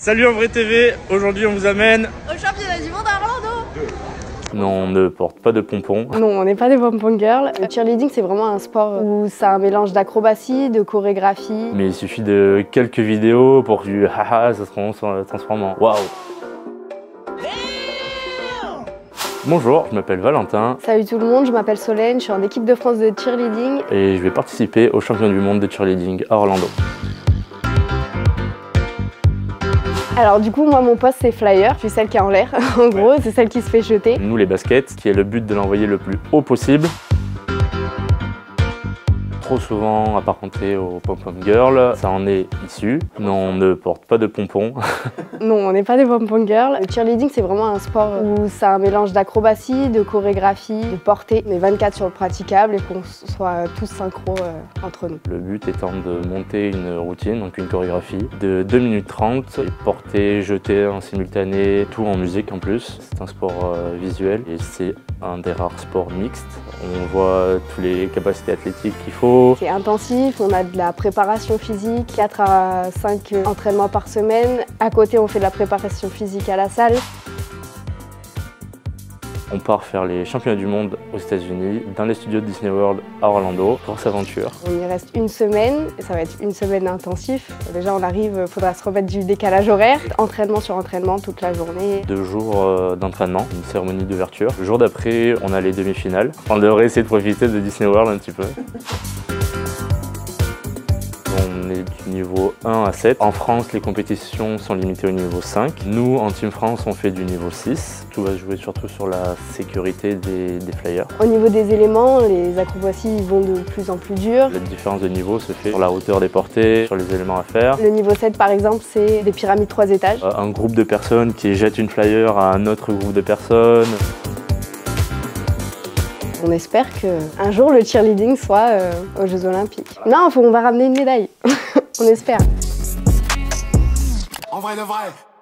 Salut En Vrai TV, aujourd'hui on vous amène au championnat du monde à Orlando. Non, on ne porte pas de pompons. Non, on n'est pas des pompons girls. Le cheerleading, c'est vraiment un sport où c'est un mélange d'acrobatie, de chorégraphie. Mais il suffit de quelques vidéos pour que du haha ça se transforme en waouh. Bonjour, je m'appelle Valentin. Salut tout le monde, je m'appelle Solène, je suis en équipe de France de cheerleading. Et je vais participer au championnat du monde de cheerleading à Orlando. Alors du coup, moi, mon poste, c'est flyer. Je suis celle qui est en l'air, en gros, c'est celle qui se fait jeter. Nous, les baskets, qui est le but de l'envoyer le plus haut possible. Trop souvent apparenté aux pom-pom girls, ça en est issu. Non, on ne porte pas de pompons. Non, on n'est pas des pom-pom girls. Le cheerleading, c'est vraiment un sport où c'est un mélange d'acrobatie, de chorégraphie, de portée. On est 24 sur le praticable et qu'on soit tous synchro entre nous. Le but étant de monter une routine, donc une chorégraphie, de 2 minutes 30, et porter, jeter en simultané, tout en musique en plus. C'est un sport visuel et c'est un des rares sports mixtes. On voit toutes les capacités athlétiques qu'il faut. C'est intensif, on a de la préparation physique, 4 à 5 entraînements par semaine. À côté, on fait de la préparation physique à la salle. On part faire les championnats du monde aux États-Unis dans les studios de Disney World à Orlando. Grosse aventure. On y reste une semaine, et ça va être une semaine intensive. Déjà, on arrive, il faudra se remettre du décalage horaire. Entraînement sur entraînement toute la journée. 2 jours d'entraînement, une cérémonie d'ouverture. Le jour d'après, on a les demi-finales. On devrait essayer de profiter de Disney World un petit peu. On est du niveau 1 à 7. En France, les compétitions sont limitées au niveau 5. Nous, en Team France, on fait du niveau 6. Tout va se jouer surtout sur la sécurité des flyers. Au niveau des éléments, les acrobaties vont de plus en plus durs. La différence de niveau se fait sur la hauteur des portées, sur les éléments à faire. Le niveau 7, par exemple, c'est des pyramides 3 étages. Un groupe de personnes qui jette une flyer à un autre groupe de personnes. On espère qu'un jour le cheerleading soit aux Jeux Olympiques. Non, on va ramener une médaille. On espère. En vrai de vrai.